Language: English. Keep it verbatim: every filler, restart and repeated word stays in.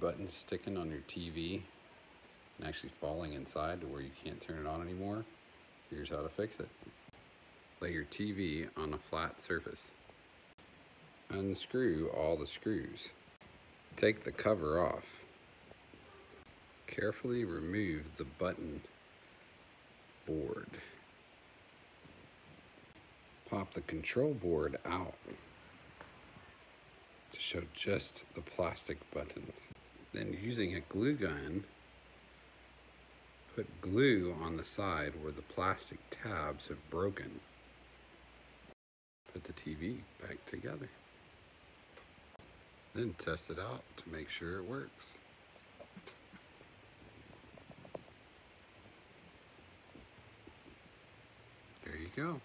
your buttons sticking on your T V and actually falling inside to where you can't turn it on anymore, here's how to fix it. Lay your T V on a flat surface. Unscrew all the screws. Take the cover off. Carefully remove the button board. Pop the control board out to show just the plastic buttons. Then, using a glue gun, put glue on the side where the plastic tabs have broken. Put the T V back together. Then test it out to make sure it works. There you go.